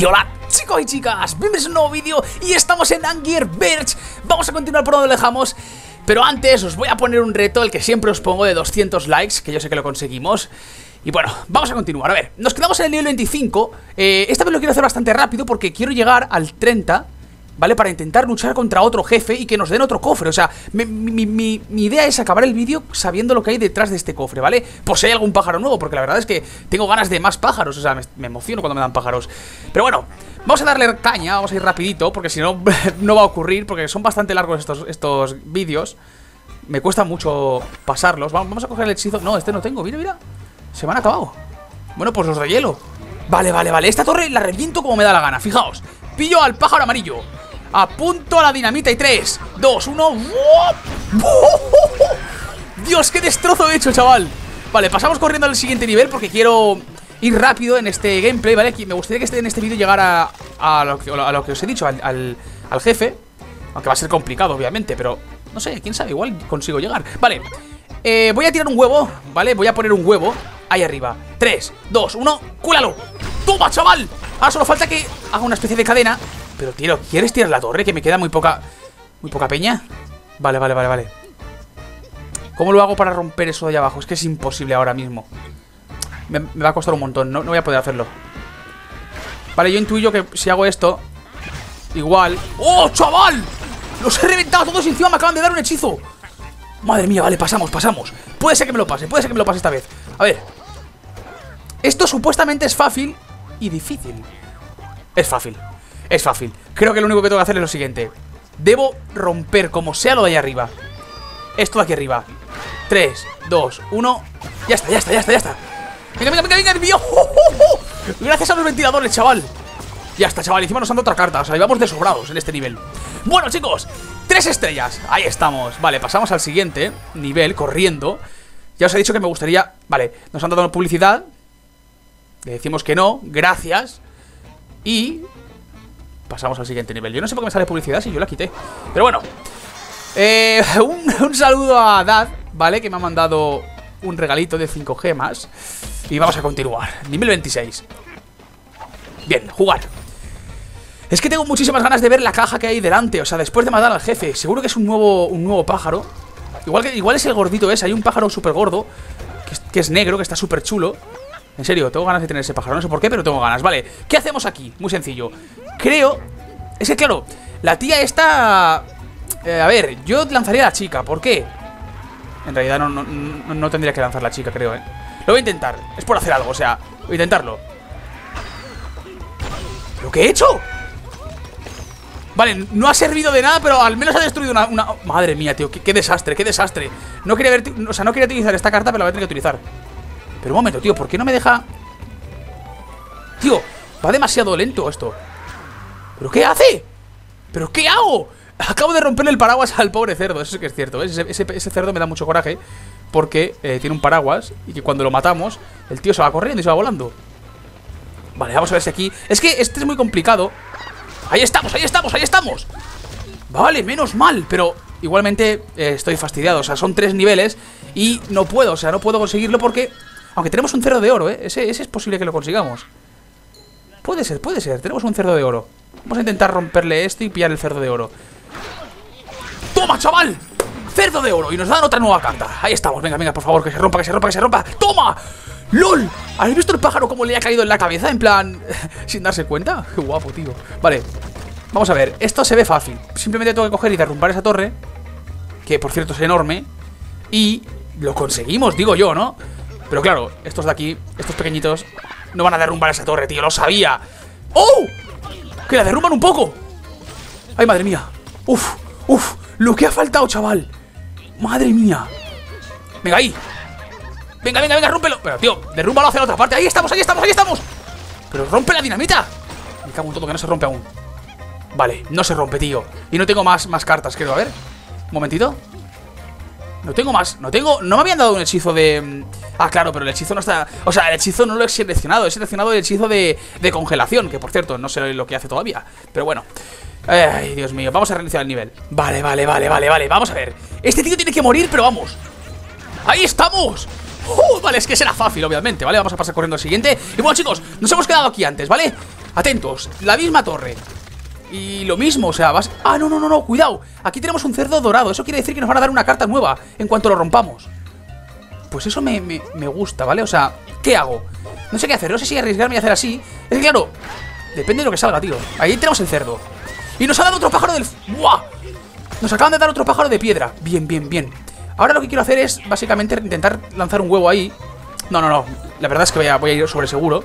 Y hola chicos y chicas, bienvenidos a un nuevo vídeo y estamos en Angry Birds. Vamos a continuar por donde lo dejamos, pero antes os voy a poner un reto, el que siempre os pongo de 200 likes, que yo sé que lo conseguimos. Y bueno, vamos a continuar, a ver, nos quedamos en el nivel 25, esta vez lo quiero hacer bastante rápido porque quiero llegar al 30, ¿vale? Para intentar luchar contra otro jefe y que nos den otro cofre. O sea, mi idea es acabar el vídeo sabiendo lo que hay detrás de este cofre, ¿vale? Pues hay algún pájaro nuevo, porque la verdad es que tengo ganas de más pájaros. O sea, me emociono cuando me dan pájaros. Pero bueno, vamos a darle caña, vamos a ir rapidito, porque si no, no va a ocurrir, porque son bastante largos estos vídeos. Me cuesta mucho pasarlos. Vamos a coger el hechizo. No, este no tengo, mira, mira. Se me han acabado. Bueno, pues los de hielo. Vale, vale, vale. Esta torre la reviento como me da la gana, fijaos. Pillo al pájaro amarillo. Apunto a la dinamita y 3, 2, 1. Dios, qué destrozo he hecho, chaval. Vale, pasamos corriendo al siguiente nivel porque quiero ir rápido en este gameplay, ¿vale? Me gustaría que en este vídeo llegara a lo que os he dicho, al jefe. Aunque va a ser complicado, obviamente, pero no sé, quién sabe, igual consigo llegar. Vale, voy a tirar un huevo, ¿vale? Voy a poner un huevo ahí arriba. 3, 2, 1, cúlalo. ¡Toma, chaval! Ahora solo falta que haga una especie de cadena. Pero tío, ¿quieres tirar la torre? Que me queda muy poca peña. Vale, vale, vale, vale. ¿Cómo lo hago para romper eso de ahí abajo? Es que es imposible ahora mismo. Me va a costar un montón, no voy a poder hacerlo. Vale, yo intuyo que si hago esto igual... ¡Oh, chaval! ¡Los he reventado todos y encima me acaban de dar un hechizo! Madre mía, vale, pasamos. Puede ser que me lo pase, esta vez. A ver. Esto supuestamente es fácil y difícil. Es fácil. Creo que lo único que tengo que hacer es lo siguiente. Debo romper como sea lo de ahí arriba. Esto de aquí arriba. 3, 2, 1. Ya está. Venga, Dios mío. Gracias a los ventiladores, chaval. Ya está, chaval, encima nos han dado otra carta. O sea, íbamos desobrados en este nivel. Bueno, chicos, 3 estrellas. Ahí estamos, vale, pasamos al siguiente nivel, corriendo. Ya os he dicho que me gustaría... Vale, nos han dado publicidad. Le decimos que no, gracias. Y... pasamos al siguiente nivel. Yo no sé por qué me sale publicidad si yo la quité. Pero bueno, un saludo a Dad, ¿vale? Que me ha mandado un regalito de 5 gemas. Y vamos a continuar. Nivel 26. Bien, jugar. Es que tengo muchísimas ganas de ver la caja que hay delante. O sea, después de matar al jefe. Seguro que es un nuevo pájaro. Igual es el gordito ese. Hay un pájaro súper gordo que es negro, que está súper chulo. En serio, tengo ganas de tener ese pájaro. No sé por qué, pero tengo ganas. Vale, ¿qué hacemos aquí? Muy sencillo. Creo... Es que claro, la tía esta... a ver, yo lanzaría a la chica. ¿Por qué? En realidad no tendría que lanzar a la chica, creo, ¿eh? Lo voy a intentar. Es por hacer algo, o sea, voy a intentarlo. ¿Lo que he hecho? Vale, no ha servido de nada, pero al menos ha destruido una... Madre mía, tío, qué desastre, qué desastre. No quería ver... O sea, no quería utilizar esta carta, pero la voy a tener que utilizar. Pero un momento, tío, ¿por qué no me deja...? Tío, va demasiado lento esto. ¿Pero qué hace? ¿Pero qué hago? Acabo de romperle el paraguas al pobre cerdo. Eso sí que es cierto, ¿eh? Ese cerdo me da mucho coraje. Porque tiene un paraguas. Y que cuando lo matamos, el tío se va corriendo y se va volando. Vale, vamos a ver si aquí... Es que este es muy complicado. Ahí estamos. Vale, menos mal. Pero igualmente estoy fastidiado. O sea, son 3 niveles. Y no puedo, o sea, no puedo conseguirlo porque... Aunque tenemos un cerdo de oro, ¿eh? Ese es posible que lo consigamos. Puede ser, tenemos un cerdo de oro. Vamos a intentar romperle esto y pillar el cerdo de oro. ¡Toma, chaval! Cerdo de oro, y nos dan otra nueva carta. Ahí estamos, venga, por favor, que se rompa. ¡Toma! ¡Lol! ¿Habéis visto el pájaro como le ha caído en la cabeza? En plan, sin darse cuenta. Qué guapo, tío. Vale, vamos a ver, esto se ve fácil. Simplemente tengo que coger y derrumbar esa torre, que por cierto es enorme. Y lo conseguimos, digo yo, ¿no? Pero claro, estos de aquí, estos pequeñitos, no van a derrumbar esa torre, tío, lo sabía. ¡Oh! ¡Que la derrumban un poco! ¡Ay, madre mía! ¡Uf! ¡Lo que ha faltado, chaval! ¡Madre mía! ¡Venga, ahí! ¡Venga, rómpelo! Pero, tío, derrúmbalo hacia la otra parte. ¡Ahí estamos! ¡Pero rompe la dinamita! Me cago en todo, que no se rompe aún. Vale, no se rompe, tío. Y no tengo más cartas, creo. A ver, un momentito. No tengo más, no me habían dado un hechizo de... Ah, claro, pero el hechizo no está... O sea, el hechizo no lo he seleccionado el hechizo de congelación, que por cierto, no sé lo que hace todavía. Pero bueno. Ay, Dios mío, vamos a reiniciar el nivel. Vale, vamos a ver. Este tío tiene que morir, pero vamos. ¡Ahí estamos! Vale, es que será fácil, obviamente, ¿vale? Vamos a pasar corriendo al siguiente. Y bueno, chicos, nos hemos quedado aquí antes, ¿vale? Atentos, la misma torre. Y lo mismo, o sea, vas... Ah, no, no, no, no, cuidado. Aquí tenemos un cerdo dorado. Eso quiere decir que nos van a dar una carta nueva en cuanto lo rompamos. Pues eso me gusta, ¿vale? O sea, ¿qué hago? No sé qué hacer, no sé si arriesgarme a hacer así. Es que claro, depende de lo que salga, tío. Ahí tenemos el cerdo. Y nos ha dado otro pájaro del... ¡Buah! Nos acaban de dar otro pájaro de piedra. Bien, bien, bien. Ahora lo que quiero hacer es básicamente intentar lanzar un huevo ahí. No, no, no. La verdad es que voy a ir sobre seguro.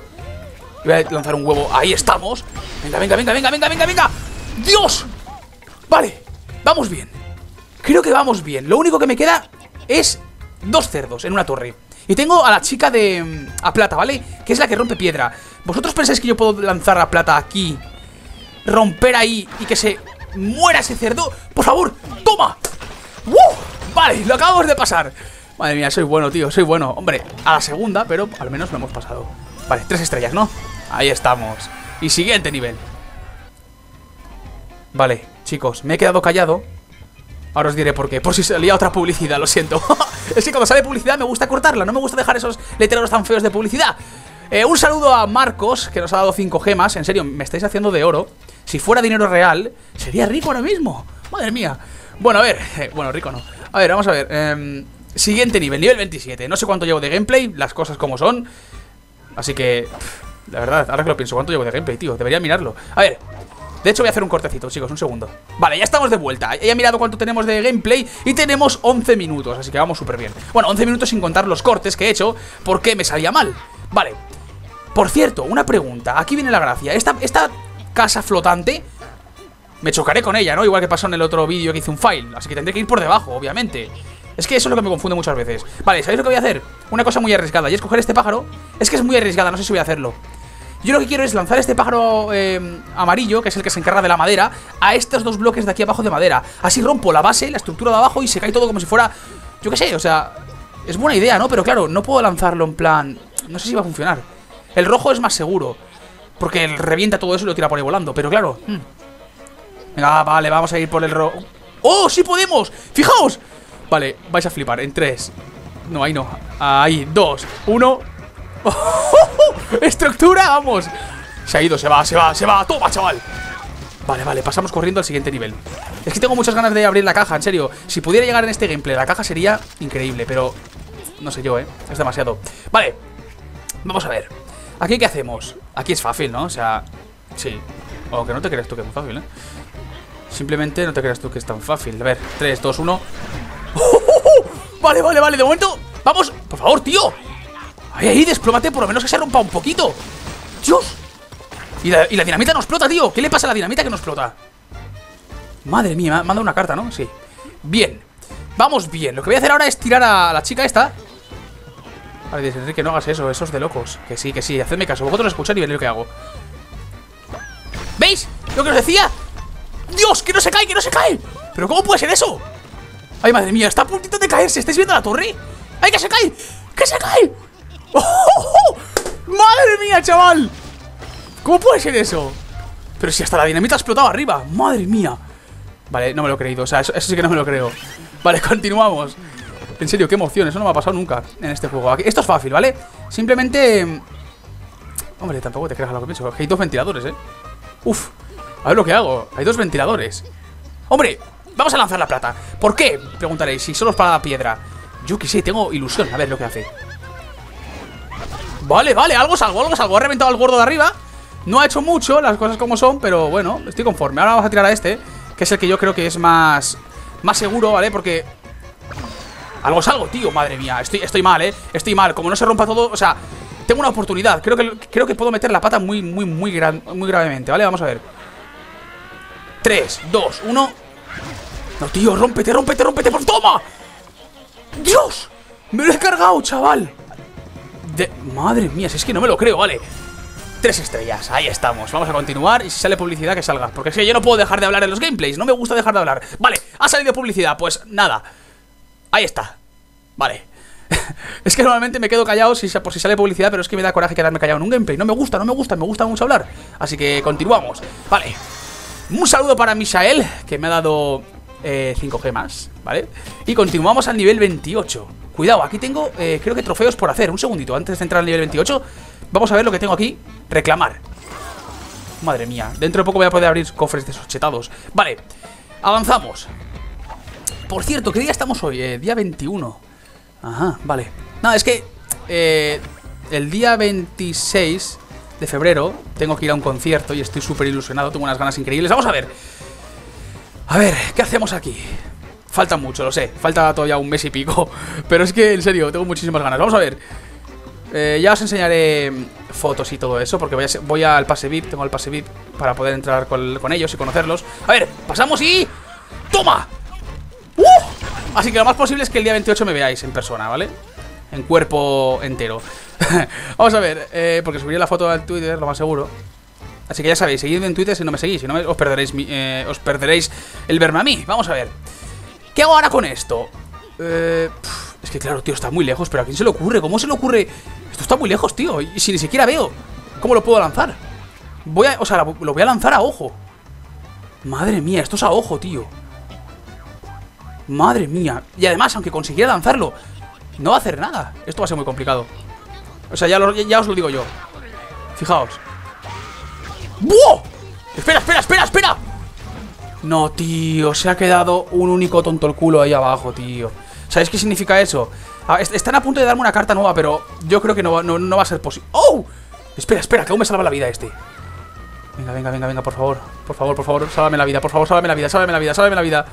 Voy a lanzar un huevo. Ahí estamos. Venga, venga, venga, venga, venga, venga, venga. ¡Dios! Vale, vamos bien. Creo que vamos bien. Lo único que me queda es dos cerdos en una torre. Y tengo a la chica de... a plata, ¿vale? Que es la que rompe piedra. ¿Vosotros pensáis que yo puedo lanzar a plata aquí? Romper ahí y que se muera ese cerdo. ¡Por favor! ¡Toma! ¡Uh! Vale, lo acabamos de pasar. Madre mía, soy bueno, tío, soy bueno. Hombre, a la segunda, pero al menos lo hemos pasado. Vale, 3 estrellas, ¿no? Ahí estamos. Y siguiente nivel. Vale, chicos, me he quedado callado. Ahora os diré por qué. Por si salía otra publicidad, lo siento. Es que cuando sale publicidad me gusta cortarla. No me gusta dejar esos letreros tan feos de publicidad. Un saludo a Marcos, que nos ha dado 5 gemas. En serio, me estáis haciendo de oro. Si fuera dinero real, sería rico ahora mismo. Madre mía. Bueno, a ver. Bueno, rico no. A ver, vamos a ver. Siguiente nivel, nivel 27. No sé cuánto llevo de gameplay, las cosas como son. Así que... la verdad, ahora que lo pienso, ¿cuánto llevo de gameplay, tío? Debería mirarlo. A ver... de hecho voy a hacer un cortecito, chicos, un segundo. Vale, ya estamos de vuelta. He mirado cuánto tenemos de gameplay y tenemos 11 minutos, así que vamos súper bien. Bueno, 11 minutos sin contar los cortes que he hecho porque me salía mal. Vale. Por cierto, una pregunta. Aquí viene la gracia. Esta casa flotante... me chocaré con ella, ¿no? Igual que pasó en el otro vídeo que hice un fail. Así que tendré que ir por debajo, obviamente. Es que eso es lo que me confunde muchas veces. Vale, ¿sabéis lo que voy a hacer? Una cosa muy arriesgada. Y es coger este pájaro. Es que es muy arriesgada, no sé si voy a hacerlo. Yo lo que quiero es lanzar este pájaro amarillo, que es el que se encarga de la madera, a estos 2 bloques de aquí abajo de madera. Así rompo la base, la estructura de abajo y se cae todo como si fuera... yo qué sé, o sea... es buena idea, ¿no? Pero claro, no puedo lanzarlo en plan... no sé si va a funcionar. El rojo es más seguro, porque revienta todo eso y lo tira por ahí volando, pero claro... Venga, vale, vamos a ir por el rojo... ¡Oh, sí podemos! ¡Fijaos! Vale, vais a flipar en 3... no, ahí no. Ahí, 2, 1... estructura, vamos. Se ha ido, se va, se va, se va. Toma, chaval. Vale, vale, pasamos corriendo al siguiente nivel. Es que tengo muchas ganas de abrir la caja, en serio. Si pudiera llegar en este gameplay, la caja sería increíble, pero no sé yo, es demasiado. Vale, vamos a ver. ¿Aquí qué hacemos? Aquí es fácil, ¿no? O sea, sí. O que no te creas tú que es muy fácil, ¿eh? Simplemente no te creas tú que es tan fácil. A ver, 3, 2, 1. Vale, vale, vale, de momento. Vamos, por favor, tío. Ahí, ahí, desplómate, por lo menos que se rompa un poquito. ¡Dios! Y la dinamita no explota, tío. ¿Qué le pasa a la dinamita que no explota? Madre mía, me ha dado una carta, ¿no? Sí. Bien. Vamos bien. Lo que voy a hacer ahora es tirar a la chica esta. Vale, dice Enrique, no hagas eso. Eso es de locos. Que sí, hacedme caso. Vosotros escuchad y veréis lo que hago. ¿Veis? ¿Lo que os decía? ¡Dios! ¡Que no se cae, que no se cae! ¿Pero cómo puede ser eso? ¡Ay, madre mía! Está a puntito de caerse. ¿Estáis viendo la torre? ¡Ay, que se cae! ¡Que se cae! ¡Oh! ¡Madre mía, chaval! ¿Cómo puede ser eso? Pero si hasta la dinamita ha explotado arriba. ¡Madre mía! Vale, no me lo he creído. O sea, eso sí que no me lo creo. Vale, continuamos. En serio, qué emoción. Eso no me ha pasado nunca en este juego. Esto es fácil, ¿vale? Simplemente... hombre, tampoco te creas lo que pienso. Hay 2 ventiladores, ¿eh? Uf. A ver lo que hago. Hay 2 ventiladores. ¡Hombre! Vamos a lanzar la plata. ¿Por qué? Preguntaréis. Si solo es para la piedra. Yo qué sé, tengo ilusión. A ver lo que hace. Vale, vale, algo salgo, algo salgo. Ha reventado al gordo de arriba. No ha hecho mucho, las cosas como son, pero bueno, estoy conforme. Ahora vamos a tirar a este, que es el que yo creo que es más seguro, ¿vale? Porque... algo salgo, tío, madre mía. Estoy mal, ¿eh? Estoy mal. Como no se rompa todo, o sea, tengo una oportunidad. Creo que puedo meter la pata muy gravemente, ¿vale? Vamos a ver. 3, 2, 1... No, tío, rómpete, rómpete, rómpete. ¡Por toma! ¡Dios! Me lo he cargado, chaval. Madre mía, si es que no me lo creo, vale. 3 estrellas, ahí estamos. Vamos a continuar y si sale publicidad que salga. Porque es que yo no puedo dejar de hablar en los gameplays. No me gusta dejar de hablar. Vale, ha salido publicidad, pues nada. Ahí está. Vale. Es que normalmente me quedo callado por si sale publicidad, pero es que me da coraje quedarme callado en un gameplay. No me gusta, no me gusta, me gusta mucho hablar. Así que continuamos. Vale. Un saludo para Misael, que me ha dado 5 gemas, ¿vale? Y continuamos al nivel 28. Cuidado, aquí tengo, creo que trofeos por hacer. Un segundito, antes de entrar al nivel 28. Vamos a ver lo que tengo aquí. Reclamar. Madre mía, dentro de poco voy a poder abrir cofres de esos chetados. Vale, avanzamos. Por cierto, ¿qué día estamos hoy? Día 21. Ajá, vale. Nada, es que el día 26 de febrero tengo que ir a un concierto y estoy súper ilusionado, tengo unas ganas increíbles. Vamos a ver. A ver, ¿qué hacemos aquí? Falta mucho, lo sé. Falta todavía un mes y pico. Pero es que, en serio, tengo muchísimas ganas. Vamos a ver. Ya os enseñaré fotos y todo eso, porque voy al pase VIP, tengo el pase VIP para poder entrar con ellos y conocerlos. A ver, pasamos y... ¡Toma! Así que lo más posible es que el día 28 me veáis en persona, ¿vale? En cuerpo entero. Vamos a ver, porque subiré la foto al Twitter, lo más seguro. Así que ya sabéis, seguidme en Twitter si no me seguís, si no os perderéis el verme a mí. Vamos a ver. ¿Qué hago ahora con esto? Es que claro, tío, está muy lejos. Pero ¿a quién se le ocurre? ¿Cómo se le ocurre? Esto está muy lejos, tío. Y si ni siquiera veo, ¿cómo lo puedo lanzar? O sea, lo voy a lanzar a ojo. Madre mía, esto es a ojo, tío. Madre mía. Y además, aunque consiguiera lanzarlo, no va a hacer nada. Esto va a ser muy complicado. O sea, ya os lo digo yo. Fijaos. ¡Buah! ¡Espera, espera, espera, espera! No, tío, se ha quedado un único tonto el culo ahí abajo, tío. ¿Sabéis qué significa eso? Están a punto de darme una carta nueva, pero yo creo que no va a ser posible. ¡Oh! Espera, espera, que aún me salva la vida este. Venga, venga, venga, venga, por favor. Por favor, por favor, sálvame la vida, por favor, sálvame la vida, sálvame la vida, sálvame la vida.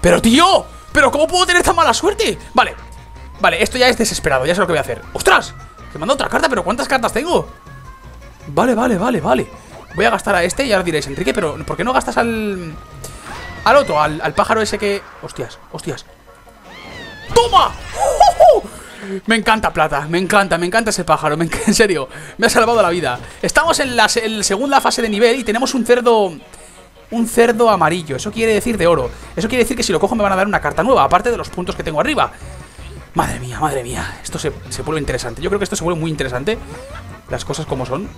¡Pero, tío! ¿Pero cómo puedo tener tan mala suerte? Vale, vale, esto ya es desesperado, ya sé lo que voy a hacer. ¡Ostras! Que me han dado otra carta, pero ¿cuántas cartas tengo? Vale, vale, vale, vale. Voy a gastar a este y ahora diréis, Enrique, pero ¿por qué no gastas al otro, al pájaro ese que... Hostias, hostias. ¡Toma! Me encanta Plata, me encanta ese pájaro, en serio, me ha salvado la vida. Estamos en la segunda fase de nivel y tenemos un cerdo amarillo, eso quiere decir de oro. Eso quiere decir que si lo cojo me van a dar una carta nueva, aparte de los puntos que tengo arriba. Madre mía, esto se vuelve interesante. Yo creo que esto se vuelve muy interesante, las cosas como son.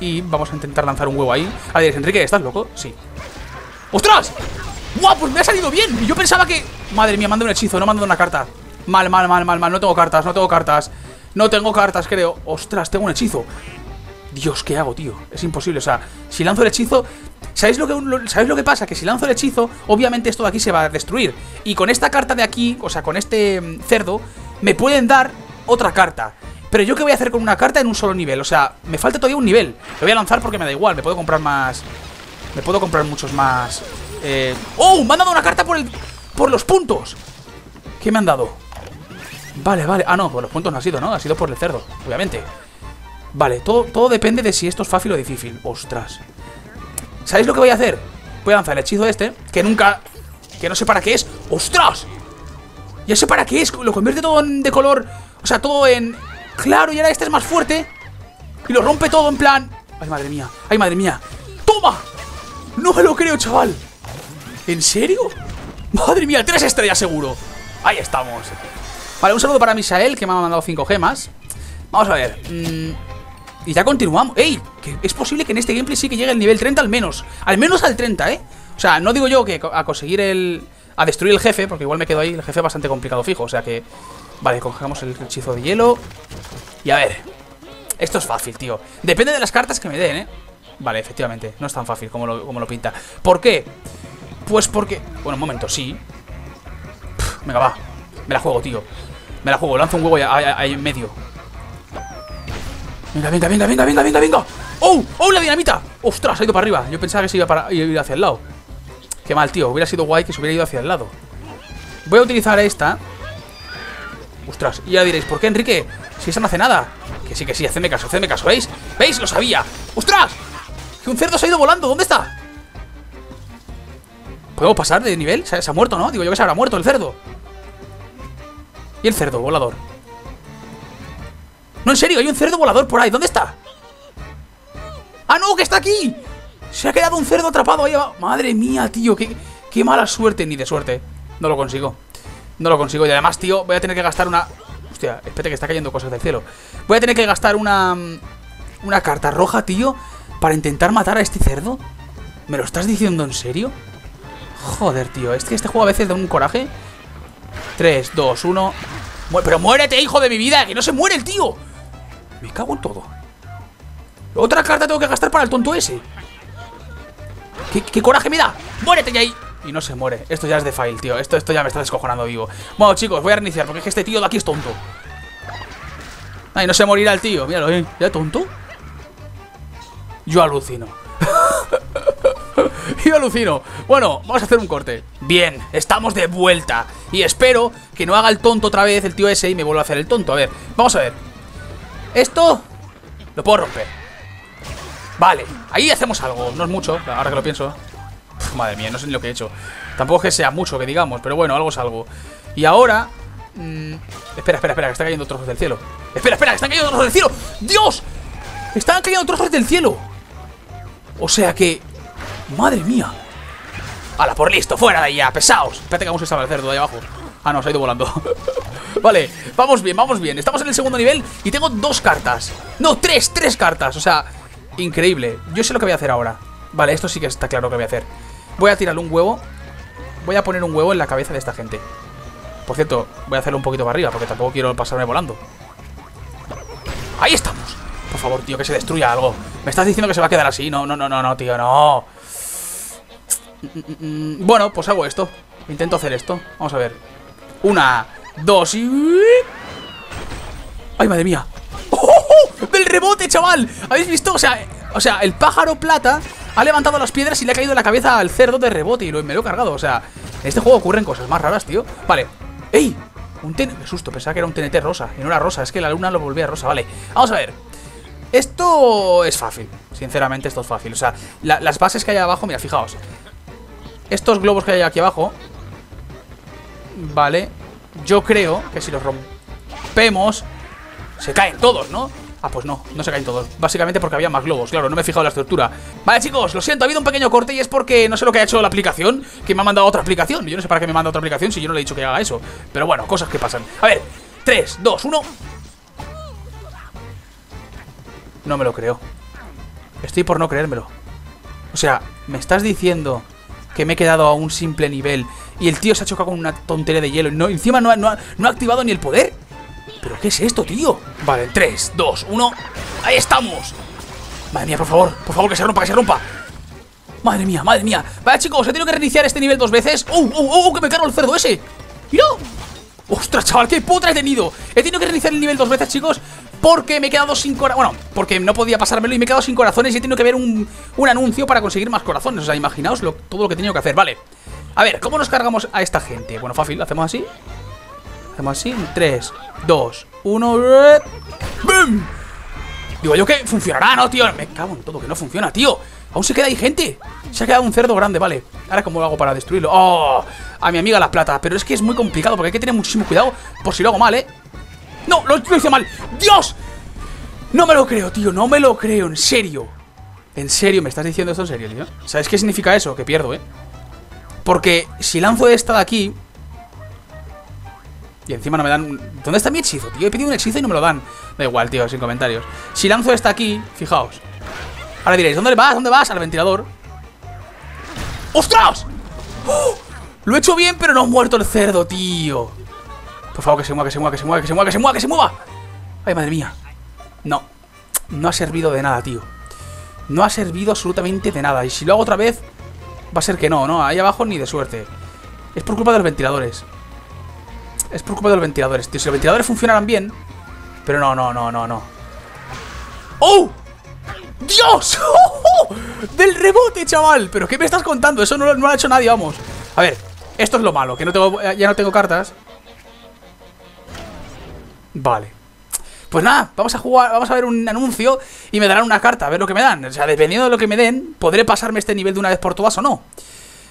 Y vamos a intentar lanzar un huevo ahí. A ver, Enrique, ¿estás loco? Sí. ¡Ostras! ¡Guau! Pues me ha salido bien. Y yo pensaba que... Madre mía, manda un hechizo, no manda una carta. Mal, mal, mal, mal, mal. No tengo cartas, no tengo cartas. No tengo cartas, creo. ¡Ostras! Tengo un hechizo. Dios, ¿qué hago, tío? Es imposible. O sea, si lanzo el hechizo... ¿Sabéis lo que pasa? Que si lanzo el hechizo, obviamente esto de aquí se va a destruir. Y con esta carta de aquí, o sea, con este cerdo, me pueden dar otra carta. Pero yo qué voy a hacer con una carta en un solo nivel. O sea, me falta todavía un nivel. Lo voy a lanzar porque me da igual. Me puedo comprar más... Me puedo comprar muchos más. ¡Oh! Me han dado una carta por los puntos. ¿Qué me han dado? Vale, vale. Ah, no, por los puntos no ha sido, ¿no? Ha sido por el cerdo, obviamente. Vale, todo depende de si esto es fácil o difícil. ¡Ostras! ¿Sabéis lo que voy a hacer? Voy a lanzar el hechizo este, que no sé para qué es. ¡Ostras! Ya sé para qué es. Lo convierte todo de color. O sea, todo en... Claro, y ahora este es más fuerte. Y lo rompe todo en plan... ¡Ay, madre mía! ¡Ay, madre mía! ¡Toma! No me lo creo, chaval. ¿En serio? Madre mía, 3 estrellas seguro. Ahí estamos. Vale, un saludo para Misael, que me ha mandado 5 gemas. Vamos a ver. Y ya continuamos. ¡Ey! Que es posible que en este gameplay sí que llegue al nivel 30 al menos. Al menos al 30, ¿eh? O sea, no digo yo que a conseguir a destruir el jefe, porque igual me quedo ahí. El jefe es bastante complicado fijo, o sea que... Vale, cogemos el hechizo de hielo. Y a ver. Esto es fácil, tío. Depende de las cartas que me den, ¿eh? Vale, efectivamente, no es tan fácil como lo pinta. ¿Por qué? Pues porque... Bueno, un momento, sí. Pff, venga, va. Me la juego, tío. Me la juego, lanzo un huevo ahí en medio. Venga, venga, venga, venga, venga, venga, venga. ¡Oh! ¡Oh, la dinamita! ¡Ostras! Ha ido para arriba. Yo pensaba que se iba a ir hacia el lado. Qué mal, tío. Hubiera sido guay que se hubiera ido hacia el lado. Voy a utilizar esta. Ostras, y ya diréis, ¿por qué, Enrique? Si esa no hace nada. Que sí, hacedme caso, ¿veis? ¿Veis? Lo sabía. ¡Ostras! Un cerdo se ha ido volando, ¿dónde está? ¿Podemos pasar de nivel? Se ha muerto, ¿no? Digo yo que se habrá muerto el cerdo. Y el cerdo volador. No, en serio, hay un cerdo volador por ahí, ¿dónde está? ¡Ah, no, que está aquí! Se ha quedado un cerdo atrapado ahí abajo. Madre mía, tío, qué mala suerte. Ni de suerte, no lo consigo. No lo consigo, y además, tío, voy a tener que gastar una... Hostia, espérate que está cayendo cosas del cielo. Voy a tener que gastar una carta roja, tío, para intentar matar a este cerdo. ¿Me lo estás diciendo en serio? Joder, tío, es que este juego a veces da un coraje. 3, 2, 1. Pero muérete, hijo de mi vida, que no se muere el tío. Me cago en todo. Otra carta tengo que gastar para el tonto ese. ¿Qué coraje me da? ¡Muérete ya ahí! Y no se muere. Esto ya es de fail, tío. Esto ya me está descojonando vivo. Bueno, chicos, voy a reiniciar porque es que este tío de aquí es tonto. Ay, no se morirá el tío. Míralo, ¿eh? ¿Ya tonto? Yo alucino. Yo alucino. Bueno, vamos a hacer un corte. Bien, estamos de vuelta. Y espero que no haga el tonto otra vez el tío ese y me vuelva a hacer el tonto. A ver, vamos a ver. Esto lo puedo romper. Vale, ahí hacemos algo. No es mucho, ahora que lo pienso. Pff, madre mía, no sé ni lo que he hecho. Tampoco es que sea mucho, que digamos, pero bueno, algo es algo. Y ahora... Espera, que están cayendo trozos del cielo. Espera, que están cayendo trozos del cielo. ¡Dios! Están cayendo trozos del cielo. O sea que... ¡Madre mía! ¡Hala, por listo! ¡Fuera de allá! ¡Pesaos! Espérate que vamos a establecer todo ahí abajo. Ah, no, se ha ido volando. Vale, vamos bien, vamos bien. Estamos en el segundo nivel y tengo dos cartas. No, tres cartas. O sea, increíble. Yo sé lo que voy a hacer ahora. Vale, esto sí que está claro lo que voy a hacer. Voy a tirarle un huevo. Voy a poner un huevo en la cabeza de esta gente. Por cierto, voy a hacerlo un poquito para arriba porque tampoco quiero pasarme volando. ¡Ahí estamos! Por favor, tío, que se destruya algo. Me estás diciendo que se va a quedar así. No, tío, no. Bueno, pues hago esto. Intento hacer esto. Vamos a ver. 1, 2 y... ¡Ay, madre mía! ¡Oh! ¡Del rebote, chaval! ¿Habéis visto? O sea, el pájaro plata ha levantado las piedras y le ha caído en la cabeza al cerdo de rebote. Y me lo he cargado. O sea, en este juego ocurren cosas más raras, tío. Vale. ¡Ey! Un TNT... Me susto, pensaba que era un TNT rosa. Y no era rosa, es que la luna lo volvía rosa. Vale, vamos a ver. Esto es fácil. Sinceramente, esto es fácil. O sea, las bases que hay abajo... Mira, fijaos. Estos globos que hay aquí abajo. Vale. Yo creo que si los rompemos... Se caen todos, ¿no? Ah, pues no, no se caen todos. Básicamente porque había más globos, claro, no me he fijado en la estructura. Vale, chicos, lo siento, ha habido un pequeño corte y es porque no sé lo que ha hecho la aplicación, que me ha mandado otra aplicación. Yo no sé para qué me manda otra aplicación si yo no le he dicho que haga eso. Pero bueno, cosas que pasan. A ver, 3, 2, 1... No me lo creo. Estoy por no creérmelo. O sea, me estás diciendo que me he quedado a un simple nivel y el tío se ha chocado con una tontería de hielo y no, encima no ha activado ni el poder. ¿Pero qué es esto, tío? Vale, 3, 2, 1... ¡Ahí estamos! Madre mía, por favor, que se rompa, que se rompa. Madre mía, madre mía. Vale, chicos, he tenido que reiniciar este nivel dos veces. ¡Oh, que me cargo el cerdo ese! ¡Mira! ¡Ostras, chaval, qué putra he tenido! He tenido que reiniciar el nivel dos veces, chicos, porque me he quedado sin corazones. Bueno, porque no podía pasármelo y me he quedado sin corazones y he tenido que ver un anuncio para conseguir más corazones. O sea, imaginaos todo lo que he tenido que hacer. Vale, a ver, ¿cómo nos cargamos a esta gente? Bueno, fácil, hacemos así. Hacemos así, 3, 2, 1... ¡Bum! Digo yo que funcionará, ¿no, tío? Me cago en todo, que no funciona, tío. Aún se queda ahí gente. Se ha quedado un cerdo grande, vale. Ahora, ¿cómo lo hago para destruirlo? ¡Oh! A mi amiga la plata. Pero es que es muy complicado porque hay que tener muchísimo cuidado por si lo hago mal, ¿eh? ¡No! ¡Lo hice mal! ¡Dios! No me lo creo, tío. No me lo creo. En serio. En serio, ¿me estás diciendo esto en serio, tío? ¿Sabes qué significa eso? Que pierdo, ¿eh? Porque si lanzo esta de aquí... Y encima no me dan... ¿Dónde está mi hechizo, tío? He pedido un hechizo y no me lo dan. Da igual, tío, sin comentarios. Si lanzo esta aquí, fijaos. Ahora diréis, ¿dónde vas? ¿Dónde vas? Al ventilador. ¡Ostras! ¡Oh! Lo he hecho bien, pero no ha muerto el cerdo, tío. Por favor, que se mueva, que se mueva, que se mueva, que se mueva, que se mueva, que se mueva. Ay, madre mía. No. No ha servido de nada, tío. No ha servido absolutamente de nada. Y si lo hago otra vez, va a ser que no, ¿no? Ahí abajo ni de suerte. Es por culpa de los ventiladores. Es por culpa de los ventiladores, tío. Si los ventiladores funcionaran bien. Pero no. ¡Oh! ¡Dios! ¡Oh! ¡Del rebote, chaval! ¿Pero qué me estás contando? Eso no lo ha hecho nadie, vamos. A ver, esto es lo malo, que no tengo, ya no tengo cartas. Vale. Pues nada, vamos a jugar, vamos a ver un anuncio y me darán una carta, a ver lo que me dan. O sea, dependiendo de lo que me den, podré pasarme este nivel de una vez por todas o no.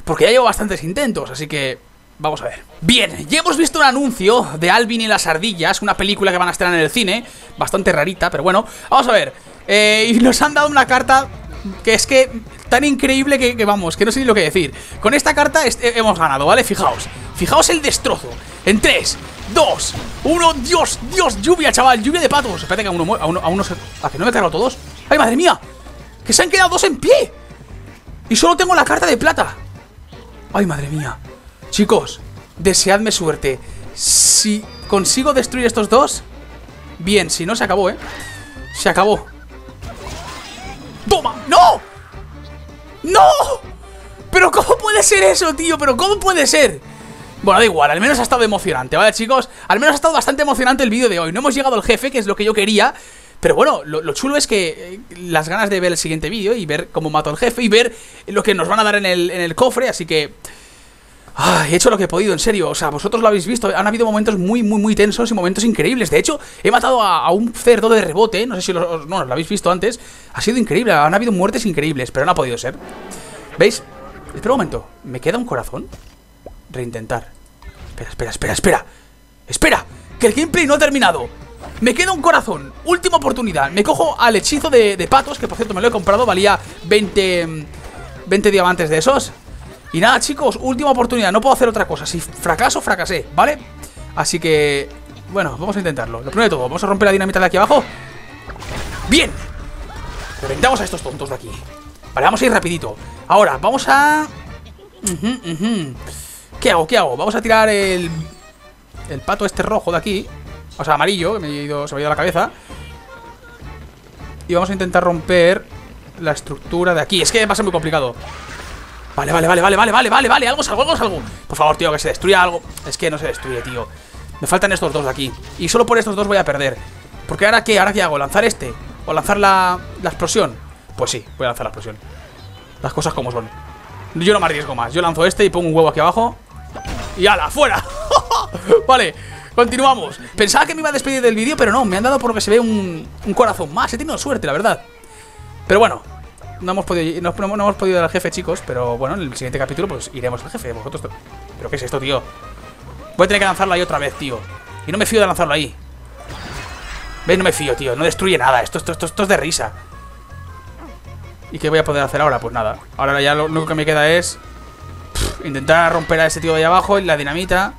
Porque ya llevo bastantes intentos, así que... Vamos a ver. Bien, ya hemos visto un anuncio de Alvin y las ardillas, una película que van a estrenar en el cine. Bastante rarita, pero bueno. Vamos a ver. Y nos han dado una carta que es que tan increíble que vamos, que no sé ni lo que decir. Con esta carta hemos ganado, ¿vale? Fijaos. Fijaos el destrozo. En 3, 2, 1. ¡Dios, Dios! Lluvia, chaval. Lluvia de patos. Espérate que a uno se... ¿A que no me he cargado todos? ¡Ay, madre mía! Que se han quedado dos en pie. Y solo tengo la carta de plata. ¡Ay, madre mía! Chicos, deseadme suerte. Si consigo destruir estos dos, bien, si no, se acabó, ¿eh? Se acabó. ¡Toma! ¡No! ¡No! ¿Pero cómo puede ser eso, tío? ¿Pero cómo puede ser? Bueno, da igual, al menos ha estado emocionante, ¿vale, chicos? Al menos ha estado bastante emocionante el vídeo de hoy. No hemos llegado al jefe, que es lo que yo quería. Pero bueno, lo chulo es que las ganas de ver el siguiente vídeo y ver cómo mato al jefe y ver lo que nos van a dar en el cofre, así que... He hecho lo que he podido, en serio, o sea, vosotros lo habéis visto. Han habido momentos muy, muy, muy tensos y momentos increíbles. De hecho, he matado a un cerdo de rebote. No sé si lo habéis visto antes. Ha sido increíble, han habido muertes increíbles, pero no ha podido ser. ¿Veis? Espera un momento, ¿me queda un corazón? Reintentar. Espera, que el gameplay no ha terminado. Me queda un corazón, última oportunidad. Me cojo al hechizo de patos, que por cierto me lo he comprado, valía 20 diamantes de esos. Y nada, chicos, última oportunidad, no puedo hacer otra cosa. Si fracaso, fracasé, ¿vale? Así que, bueno, vamos a intentarlo. Lo primero de todo, vamos a romper la dinamita de aquí abajo. ¡Bien! Reventamos a estos tontos de aquí. Vale, vamos a ir rapidito. Ahora, vamos a... ¿Qué hago? Vamos a tirar el pato este rojo de aquí. O sea, amarillo, que se me ha ido la cabeza. Y vamos a intentar romper la estructura de aquí. Es que va a ser muy complicado. Vale. Algo. Por favor, tío, que se destruya algo. Es que no se destruye, tío. Me faltan estos dos de aquí. Y solo por estos dos voy a perder. Porque ahora, ¿qué? ¿Ahora qué hago? ¿Lanzar este? ¿O lanzar la explosión? Pues sí, voy a lanzar la explosión. Las cosas como son. Yo no me arriesgo más. Yo lanzo este y pongo un huevo aquí abajo. Y ala, fuera. Vale, continuamos. Pensaba que me iba a despedir del vídeo, pero no. Me han dado por lo que se ve un corazón más. He tenido suerte, la verdad. Pero bueno. No hemos podido ir al jefe, chicos. Pero bueno, en el siguiente capítulo pues iremos al jefe. Vosotros... ¿Pero qué es esto, tío? Voy a tener que lanzarlo ahí otra vez, tío. Y no me fío de lanzarlo ahí. ¿Ves? No me fío, tío. No destruye nada. Esto es de risa. ¿Y qué voy a poder hacer ahora? Pues nada. Ahora ya lo único que me queda es... intentar romper a ese tío de ahí abajo. Y la dinamita...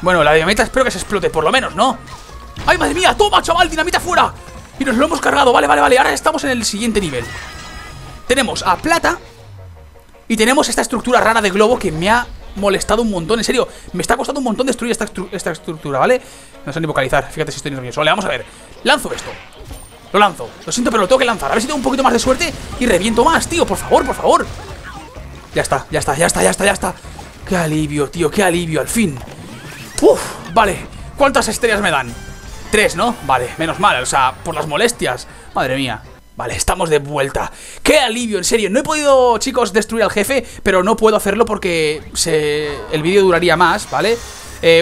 Bueno, la dinamita espero que se explote. Por lo menos, ¿no? ¡Ay, madre mía! ¡Toma, chaval! ¡Dinamita fuera! Y nos lo hemos cargado, vale. Ahora estamos en el siguiente nivel. Tenemos a plata. Y tenemos esta estructura rara de globo que me ha molestado un montón. En serio, me está costando un montón destruir esta estructura, ¿vale? No sé ni vocalizar, fíjate si estoy nervioso. Vale, vamos a ver, lanzo esto. Lo lanzo, lo siento, pero lo tengo que lanzar. A ver si tengo un poquito más de suerte y reviento más, tío. Por favor. Ya está. Qué alivio, tío, qué alivio, al fin. Uf, vale, ¿cuántas estrellas me dan? 3, ¿no? Vale, menos mal, o sea, por las molestias. Madre mía. Vale, estamos de vuelta. ¡Qué alivio! En serio, no he podido, chicos, destruir al jefe, pero no puedo hacerlo porque el vídeo duraría más, ¿vale?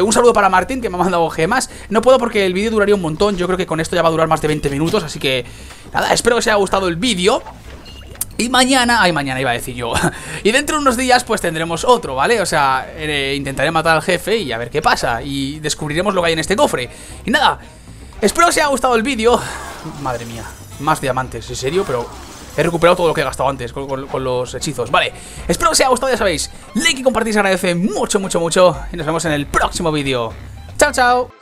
Un saludo para Martín, que me ha mandado gemas. No puedo porque el vídeo duraría un montón. Yo creo que con esto ya va a durar más de 20 minutos, así que... Nada, espero que os haya gustado el vídeo. Y mañana iba a decir yo. Y dentro de unos días pues tendremos otro, ¿vale? O sea, intentaré matar al jefe y a ver qué pasa. Y descubriremos lo que hay en este cofre. Y nada... Espero que os haya gustado el vídeo. Madre mía, más diamantes, en serio, pero he recuperado todo lo que he gastado antes con los hechizos. Vale, espero que os haya gustado, ya sabéis. Like y compartir se agradece mucho. Y nos vemos en el próximo vídeo. Chao, chao.